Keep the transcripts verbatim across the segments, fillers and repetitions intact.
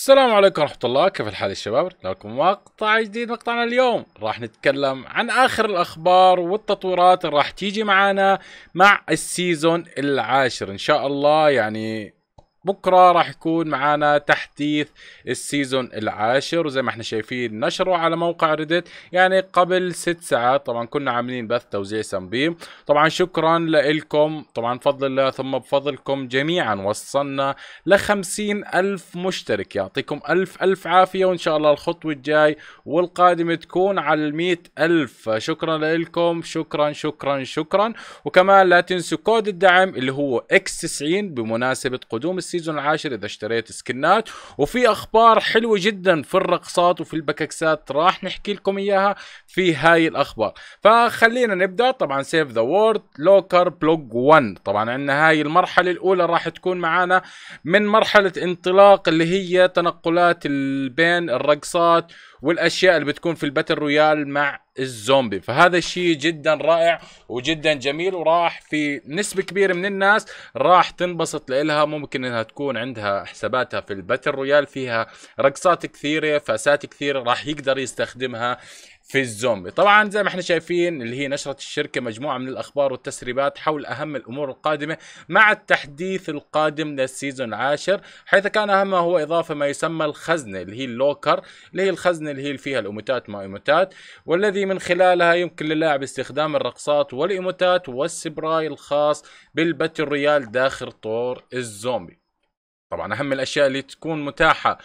السلام عليكم ورحمة الله، كيف الحال يا شباب؟ لكم مقطع جديد. مقطعنا اليوم راح نتكلم عن آخر الأخبار والتطورات اللي راح تيجي معنا مع السيزون العاشر إن شاء الله. يعني بكرة راح يكون معنا تحديث السيزون العاشر، وزي ما احنا شايفين نشره على موقع ريديت يعني قبل ست ساعات. طبعا كنا عاملين بث توزيع سمبيم، طبعا شكرا لكم، طبعا بفضل الله ثم بفضلكم جميعا وصلنا لخمسين ألف مشترك. يعطيكم ألف ألف عافية، وإن شاء الله الخطوة الجاي والقادمة تكون على المئة ألف. شكرا لكم، شكرا شكرا شكرا. وكمان لا تنسوا كود الدعم اللي هو إكس تسعين بمناسبة قدوم السيزون العاشر اذا اشتريت سكنات. وفي اخبار حلوه جدا في الرقصات وفي البككسات راح نحكي لكم اياها في هاي الاخبار، فخلينا نبدا. طبعا سيف ذا وورد لوكر بلوج واحد، طبعا عندنا هاي المرحله الاولى راح تكون معانا من مرحله انطلاق اللي هي تنقلات بين الرقصات والاشياء اللي بتكون في الباتل رويال مع الزومبي، فهذا الشيء جدا رائع وجدا جميل، وراح في نسبة كبيرة من الناس راح تنبسط لإلها. ممكن انها تكون عندها حساباتها في الباتل رويال فيها رقصات كثيرة، فاسات كثيرة راح يقدر يستخدمها في الزومبي. طبعا زي ما احنا شايفين اللي هي نشرة الشركة مجموعة من الأخبار والتسريبات حول أهم الأمور القادمة مع التحديث القادم للسيزون العاشر، حيث كان أهمها هو إضافة ما يسمى الخزنة اللي هي اللوكر، اللي هي الخزنة اللي هي فيها الإيموتات ما إيموتات، والذي من خلالها يمكن للاعب استخدام الرقصات والإيموتات والسبراي الخاص بالباتل رويال داخل طور الزومبي. طبعا أهم الأشياء اللي تكون متاحة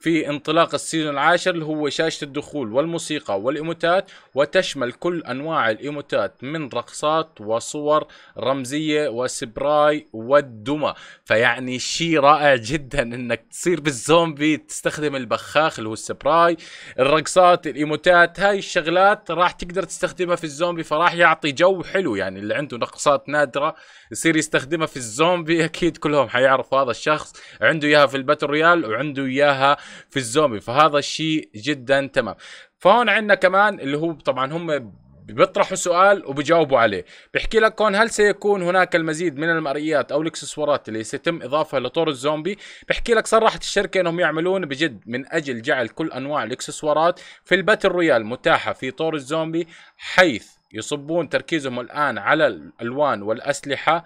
في انطلاق السيزون العاشر اللي هو شاشة الدخول والموسيقى والإيموتات، وتشمل كل أنواع الإيموتات من رقصات وصور رمزية وسبراي والدمى. فيعني شيء رائع جدا انك تصير بالزومبي تستخدم البخاخ اللي هو السبراي، الرقصات، الإيموتات، هاي الشغلات راح تقدر تستخدمها في الزومبي، فراح يعطي جو حلو. يعني اللي عنده رقصات نادرة يصير يستخدمها في الزومبي أكيد كلهم حيعرفوا هذا الشخص عنده إياها في الباتل رويال وعنده إياها في الزومبي، فهذا الشيء جدا تمام. فهون عندنا كمان اللي هو طبعا هم بيطرحوا سؤال وبجاوبوا عليه، بيحكي لك هون هل سيكون هناك المزيد من المرئيات او الاكسسوارات اللي سيتم اضافها لطور الزومبي؟ بيحكي لك صرحت الشركه انهم يعملون بجد من اجل جعل كل انواع الاكسسوارات في الباتل رويال متاحه في طور الزومبي، حيث يصبون تركيزهم الان على الالوان والاسلحه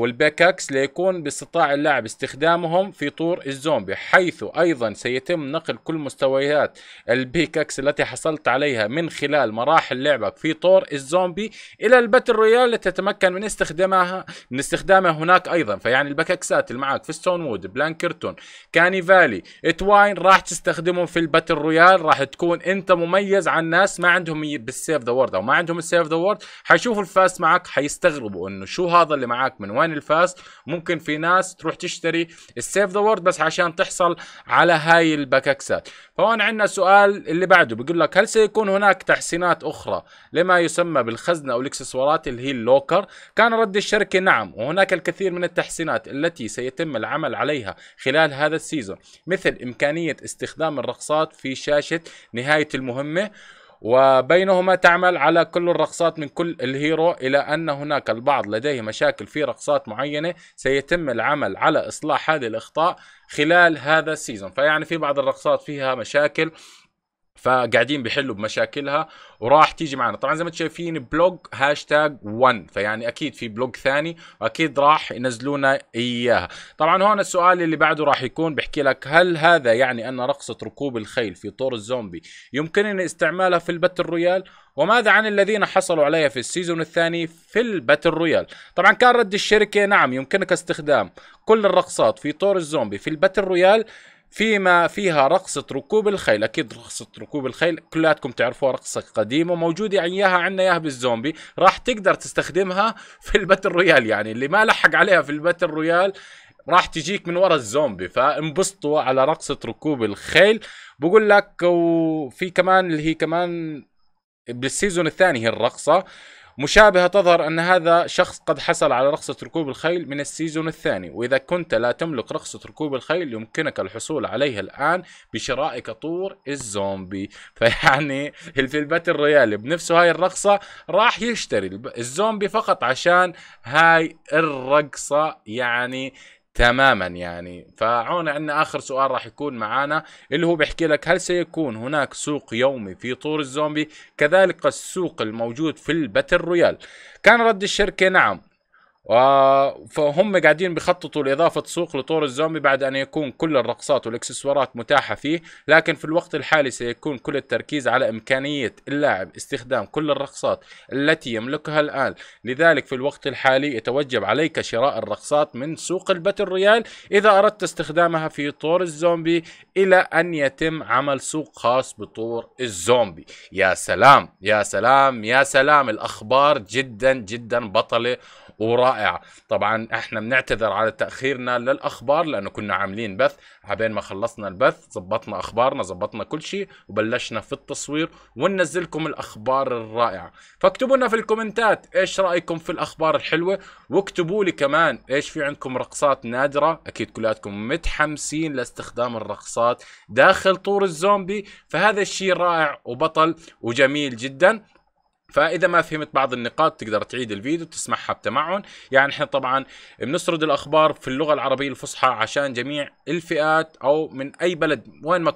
والبيكاكس ليكون باستطاع اللاعب استخدامهم في طور الزومبي، حيث أيضا سيتم نقل كل مستويات البيكاكس التي حصلت عليها من خلال مراحل لعبك في طور الزومبي إلى الباتل رويال لتتمكن من استخدامها من استخدامها هناك أيضا. فيعني البيكاكسات اللي معك في ستون وود، بلانكرتون، كانيفالي، اتواين راح تستخدمهم في الباتل رويال، راح تكون أنت مميز عن الناس ما عندهم بالسيف ذا وورد أو ما عندهم السيف ذا وورد. حيشوفوا الفاس معك حيستغربوا إنه شو هذا اللي معاك، من وين الفاس. ممكن في ناس تروح تشتري السيف ذا وورد بس عشان تحصل على هاي الباككسات. فهون عندنا سؤال اللي بعده بيقول لك هل سيكون هناك تحسينات اخرى لما يسمى بالخزنه او الاكسسوارات اللي هي اللوكر؟ كان رد الشركه نعم، وهناك الكثير من التحسينات التي سيتم العمل عليها خلال هذا السيزون، مثل امكانيه استخدام الرقصات في شاشه نهايه المهمه، وبينهما تعمل على كل الرقصات من كل الهيرو، إلى أن هناك البعض لديه مشاكل في رقصات معينة سيتم العمل على إصلاح هذه الأخطاء خلال هذا السيزون. فيعني في بعض الرقصات فيها مشاكل فقاعدين بيحلوا بمشاكلها وراح تيجي معنا. طبعا زي ما انتم شايفين بلوج هاشتاج واحد، فيعني اكيد في بلوج ثاني واكيد راح ينزلونا اياها. طبعا هون السؤال اللي بعده راح يكون بيحكي لك هل هذا يعني ان رقصه ركوب الخيل في طور الزومبي يمكنني استعمالها في الباتل رويال؟ وماذا عن الذين حصلوا عليها في السيزون الثاني في الباتل رويال؟ طبعا كان رد الشركه نعم، يمكنك استخدام كل الرقصات في طور الزومبي في الباتل رويال فيما فيها رقصة ركوب الخيل. أكيد رقصة ركوب الخيل كلاتكم تعرفوها، رقصة قديمة وموجودة إياها عندنا إياها بالزومبي، راح تقدر تستخدمها في الباتل رويال. يعني اللي ما لحق عليها في الباتل رويال راح تجيك من ورا الزومبي، فانبسطوا على رقصة ركوب الخيل. بقول لك وفي كمان اللي هي كمان بالسيزون الثاني هي الرقصة مشابهة تظهر أن هذا شخص قد حصل على رقصة ركوب الخيل من السيزون الثاني، وإذا كنت لا تملك رقصة ركوب الخيل يمكنك الحصول عليها الآن بشرائك طور الزومبي. فيعني في الباتل رويال بنفسه هاي الرقصة راح يشتري الزومبي فقط عشان هاي الرقصة يعني تماما يعني. فعون عندنا اخر سؤال راح يكون معانا اللي هو بيحكي لك: هل سيكون هناك سوق يومي في طور الزومبي كذلك السوق الموجود في الباتل رويال؟ كان رد الشركه نعم، فهم قاعدين بخططوا لإضافة سوق لطور الزومبي بعد أن يكون كل الرقصات والإكسسوارات متاحة فيه، لكن في الوقت الحالي سيكون كل التركيز على إمكانية اللاعب استخدام كل الرقصات التي يملكها الآن، لذلك في الوقت الحالي يتوجب عليك شراء الرقصات من سوق الباتل رويال إذا أردت استخدامها في طور الزومبي إلى أن يتم عمل سوق خاص بطور الزومبي. يا سلام يا سلام يا سلام، الأخبار جدا جدا بطلة ورائعة. طبعا احنا بنعتذر على تأخيرنا للأخبار لأنه كنا عاملين بث، عبين ما خلصنا البث زبطنا أخبارنا، زبطنا كل شيء وبلشنا في التصوير وننزلكم الأخبار الرائعة. فاكتبوا لنا في الكومنتات ايش رأيكم في الأخبار الحلوة، واكتبوا لي كمان ايش في عندكم رقصات نادرة. أكيد كلاتكم متحمسين لاستخدام الرقصات داخل طور الزومبي، فهذا الشيء رائع وبطل وجميل جدا. فإذا ما فهمت بعض النقاط تقدر تعيد الفيديو تسمعها بتمعن. يعني احنا طبعا بنسرد الأخبار في اللغة العربية الفصحى عشان جميع الفئات أو من أي بلد وين ما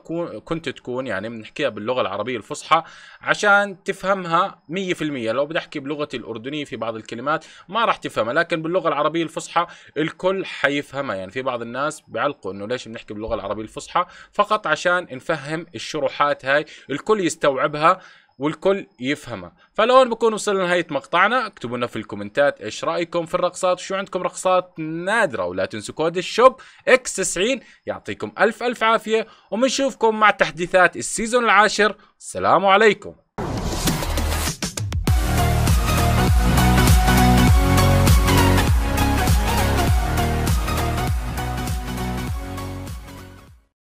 كنت تكون، يعني بنحكيها باللغة العربية الفصحى عشان تفهمها مية بالمية. لو بدي أحكي بلغتي الأردنية في بعض الكلمات ما راح تفهمها، لكن باللغة العربية الفصحى الكل حيفهمها. يعني في بعض الناس بيعلقوا إنه ليش بنحكي باللغة العربية الفصحى، فقط عشان نفهم الشروحات هاي الكل يستوعبها والكل يفهمها. فلو بكون وصلنا لنهاية مقطعنا، اكتبوا لنا في الكومنتات ايش رأيكم في الرقصات وشو عندكم رقصات نادرة، ولا تنسوا كود الشوب اكس تسعين. يعطيكم الف الف عافية، وبنشوفكم مع تحديثات السيزون العاشر. السلام عليكم.